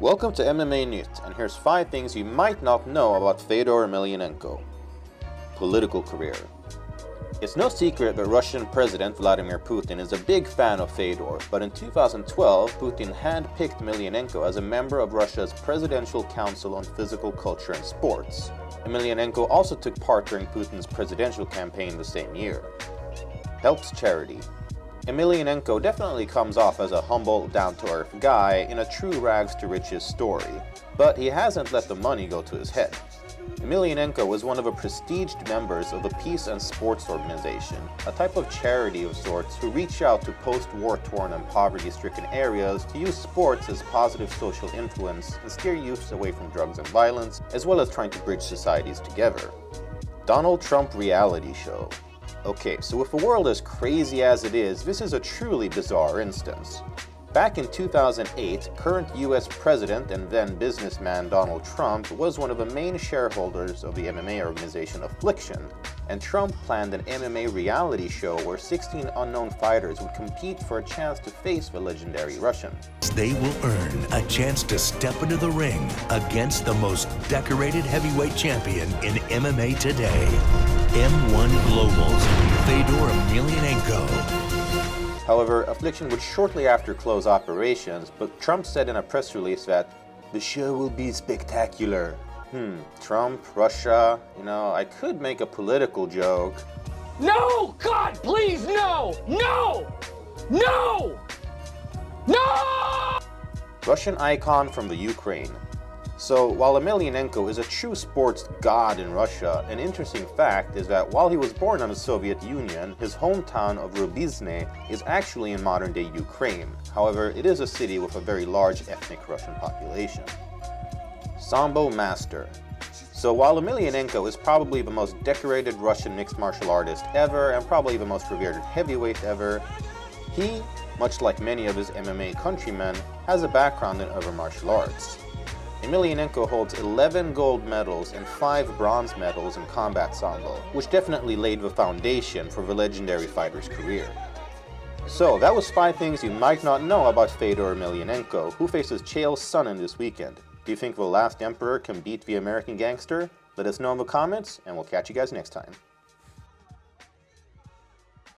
Welcome to MMA News, and here's 5 things you might not know about Fedor Emelianenko. Political career. It's no secret that Russian President Vladimir Putin is a big fan of Fedor, but in 2012 Putin handpicked Emelianenko as a member of Russia's Presidential Council on Physical Culture and Sports. Emelianenko also took part during Putin's presidential campaign the same year. Helps charity. Emelianenko definitely comes off as a humble, down-to-earth guy in a true rags-to-riches story, but he hasn't let the money go to his head. Emelianenko was one of the prestiged members of the Peace and Sports Organization, a type of charity of sorts who reach out to post-war-torn and poverty-stricken areas to use sports as positive social influence and steer youths away from drugs and violence, as well as trying to bridge societies together. Donald Trump reality show. Okay, so if the world is crazy as it is, this is a truly bizarre instance. Back in 2008, current US President and then businessman Donald Trump was one of the main shareholders of the MMA organization Affliction, and Trump planned an MMA reality show where 16 unknown fighters would compete for a chance to face the legendary Russian. They will earn a chance to step into the ring against the most decorated heavyweight champion in MMA today, M1 Globals, Fedor Emelianenko. However, Affliction would shortly after close operations, but Trump said in a press release that the show will be spectacular. Trump, Russia, I could make a political joke. No! God, please, no! No! No! No! Russian icon from the Ukraine. So, while Emelianenko is a true sports god in Russia, an interesting fact is that while he was born in the Soviet Union, his hometown of Rubizhne is actually in modern-day Ukraine. However, it is a city with a very large ethnic Russian population. Sambo master. So while Emelianenko is probably the most decorated Russian mixed martial artist ever and probably the most revered heavyweight ever, he, much like many of his MMA countrymen, has a background in other martial arts. Emelianenko holds 11 gold medals and 5 bronze medals in combat sambo, which definitely laid the foundation for the legendary fighter's career. So that was 5 things you might not know about Fedor Emelianenko, who faces Chael Sonnen this weekend. Do you think the last emperor can beat the American gangster? Let us know in the comments, and we'll catch you guys next time.